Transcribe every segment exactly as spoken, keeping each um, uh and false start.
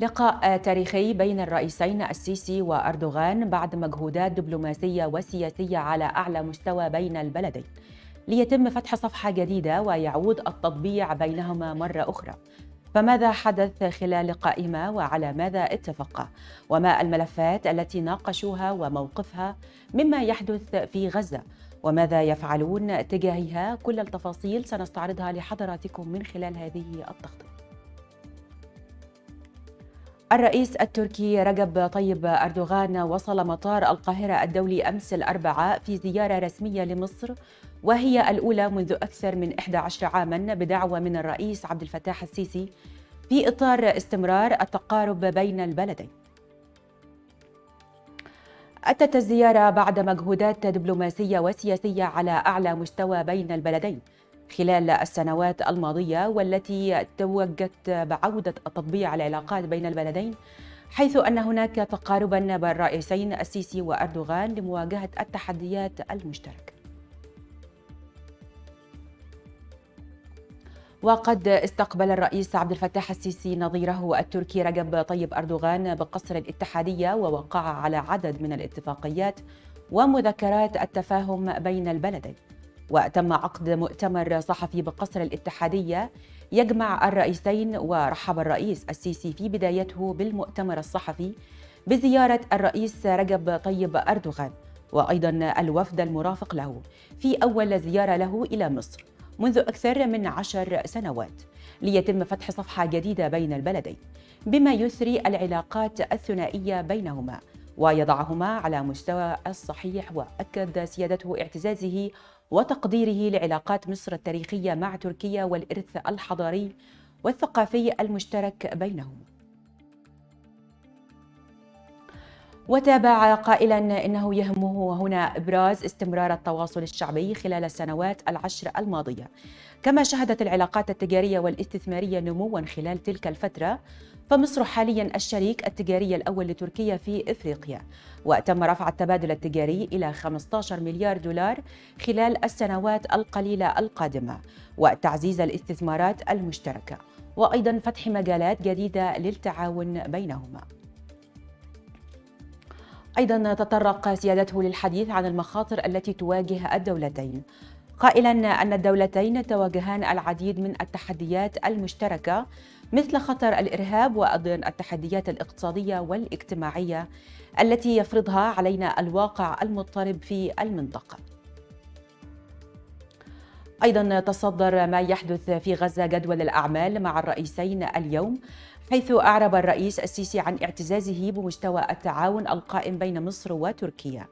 لقاء تاريخي بين الرئيسين السيسي وأردوغان بعد مجهودات دبلوماسية وسياسية على أعلى مستوى بين البلدين، ليتم فتح صفحة جديدة ويعود التطبيع بينهما مرة أخرى. فماذا حدث خلال لقائهما وعلى ماذا اتفقا؟ وما الملفات التي ناقشوها وموقفها مما يحدث في غزة؟ وماذا يفعلون تجاهها؟ كل التفاصيل سنستعرضها لحضراتكم من خلال هذه التغطية. الرئيس التركي رجب طيب أردوغان وصل مطار القاهرة الدولي أمس الأربعاء في زيارة رسمية لمصر، وهي الأولى منذ أكثر من أحد عشر عاماً بدعوة من الرئيس عبد الفتاح السيسي في إطار استمرار التقارب بين البلدين. أتت الزيارة بعد مجهودات دبلوماسية وسياسية على أعلى مستوى بين البلدين خلال السنوات الماضية، والتي توجت بعودة التطبيع العلاقات بين البلدين، حيث أن هناك تقارباً بين الرئيسين السيسي وأردوغان لمواجهة التحديات المشتركة. وقد استقبل الرئيس عبد الفتاح السيسي نظيره التركي رجب طيب أردوغان بقصر الاتحادية، ووقع على عدد من الاتفاقيات ومذكرات التفاهم بين البلدين. وتم عقد مؤتمر صحفي بقصر الاتحادية يجمع الرئيسين، ورحب الرئيس السيسي في بدايته بالمؤتمر الصحفي بزيارة الرئيس رجب طيب أردوغان وأيضا الوفد المرافق له في أول زيارة له إلى مصر منذ أكثر من عشر سنوات، ليتم فتح صفحة جديدة بين البلدين بما يثري العلاقات الثنائية بينهما ويضعهما على مستوى الصحيح. وأكد سيادته اعتزازه وتقديره لعلاقات مصر التاريخية مع تركيا والإرث الحضاري والثقافي المشترك بينهم. وتابع قائلا إنه يهمه هنا إبراز استمرار التواصل الشعبي خلال السنوات العشر الماضية، كما شهدت العلاقات التجارية والاستثمارية نموا خلال تلك الفترة، فمصر حاليا الشريك التجاري الأول لتركيا في إفريقيا، وتم رفع التبادل التجاري إلى خمسة عشر مليار دولار خلال السنوات القليلة القادمة، وتعزيز الاستثمارات المشتركة وأيضا فتح مجالات جديدة للتعاون بينهما. أيضا تطرق سيادته للحديث عن المخاطر التي تواجه الدولتين، قائلا أن الدولتين تواجهان العديد من التحديات المشتركة مثل خطر الإرهاب وأيضا التحديات الاقتصادية والاجتماعية التي يفرضها علينا الواقع المضطرب في المنطقة. أيضا تصدر ما يحدث في غزة جدول الأعمال مع الرئيسين اليوم، حيث أعرب الرئيس السيسي عن اعتزازه بمستوى التعاون القائم بين مصر وتركيا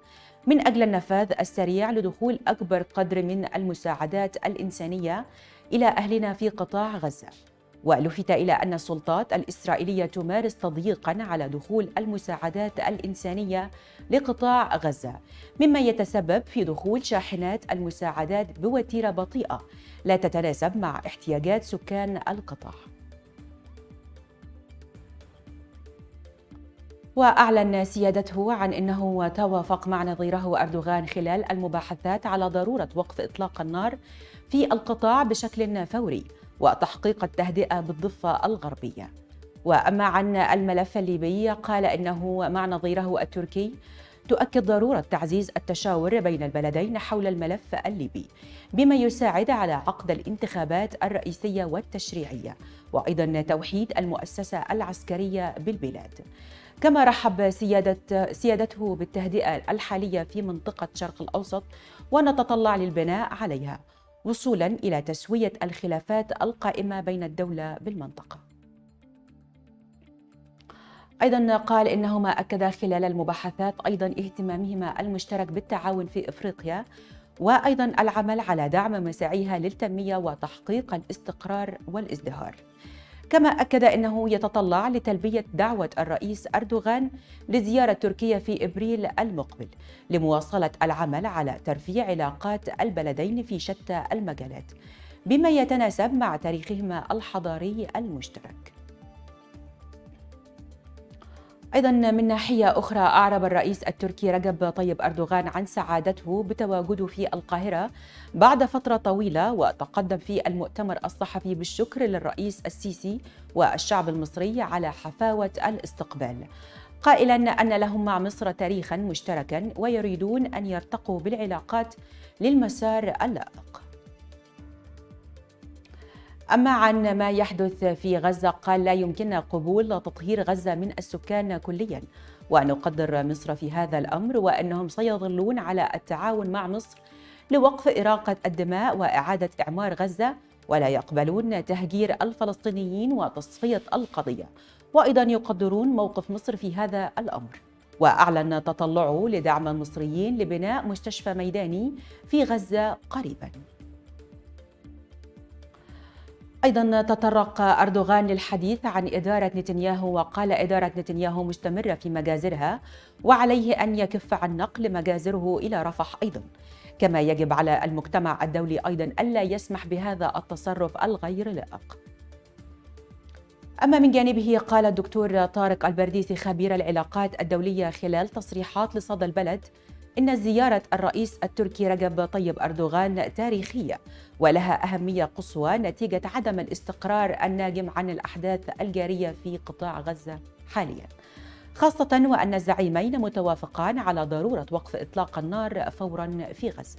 من أجل النفاذ السريع لدخول أكبر قدر من المساعدات الإنسانية إلى أهلنا في قطاع غزة. ولفت إلى أن السلطات الإسرائيلية تمارس تضييقاً على دخول المساعدات الإنسانية لقطاع غزة، مما يتسبب في دخول شاحنات المساعدات بوتيرة بطيئة لا تتناسب مع احتياجات سكان القطاع. وأعلن سيادته عن أنه توافق مع نظيره أردوغان خلال المباحثات على ضرورة وقف إطلاق النار في القطاع بشكل فوري وتحقيق التهدئة بالضفة الغربية. وأما عن الملف الليبي، قال إنه مع نظيره التركي تؤكد ضرورة تعزيز التشاور بين البلدين حول الملف الليبي بما يساعد على عقد الانتخابات الرئيسية والتشريعية وأيضا توحيد المؤسسة العسكرية بالبلاد. كما رحب سيادة سيادته بالتهدئة الحالية في منطقة شرق الأوسط ونتطلع للبناء عليها وصولا إلى تسوية الخلافات القائمة بين الدولة بالمنطقة. أيضا قال إنهما أكدا خلال المباحثات أيضا اهتمامهما المشترك بالتعاون في إفريقيا وأيضا العمل على دعم مساعيها للتنمية وتحقيق الاستقرار والازدهار. كما أكد أنه يتطلع لتلبية دعوة الرئيس أردوغان لزيارة تركيا في إبريل المقبل لمواصلة العمل على ترفيع علاقات البلدين في شتى المجالات بما يتناسب مع تاريخهما الحضاري المشترك. أيضا من ناحية أخرى، أعرب الرئيس التركي رجب طيب أردوغان عن سعادته بتواجده في القاهرة بعد فترة طويلة، وتقدم في المؤتمر الصحفي بالشكر للرئيس السيسي والشعب المصري على حفاوة الاستقبال، قائلا أن لهم مع مصر تاريخا مشتركا ويريدون أن يرتقوا بالعلاقات للمسار اللائق. أما عن ما يحدث في غزة، قال لا يمكننا قبول تطهير غزة من السكان كليا، ونقدر مصر في هذا الأمر وأنهم سيظلون على التعاون مع مصر لوقف إراقة الدماء وإعادة إعمار غزة، ولا يقبلون تهجير الفلسطينيين وتصفية القضية، وأيضا يقدرون موقف مصر في هذا الأمر. وأعلن تطلعه لدعم المصريين لبناء مستشفى ميداني في غزة قريبا. أيضا تطرق أردوغان للحديث عن إدارة نتنياهو، وقال إدارة نتنياهو مستمرة في مجازرها وعليه أن يكف عن نقل مجازره إلى رفح أيضا، كما يجب على المجتمع الدولي أيضا ألا يسمح بهذا التصرف الغير لائق. أما من جانبه، قال الدكتور طارق البرديسي خبير العلاقات الدولية خلال تصريحات لصدى البلد إن زيارة الرئيس التركي رجب طيب أردوغان تاريخية ولها أهمية قصوى نتيجة عدم الاستقرار الناجم عن الأحداث الجارية في قطاع غزة حاليا، خاصة وأن الزعيمين متوافقان على ضرورة وقف إطلاق النار فورا في غزة.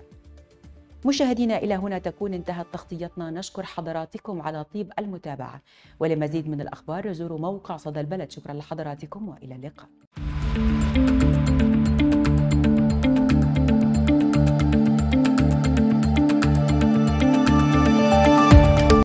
مشاهدينا، إلى هنا تكون انتهت تغطيتنا، نشكر حضراتكم على طيب المتابعة، ولمزيد من الأخبار زوروا موقع صدى البلد. شكرا لحضراتكم وإلى اللقاء.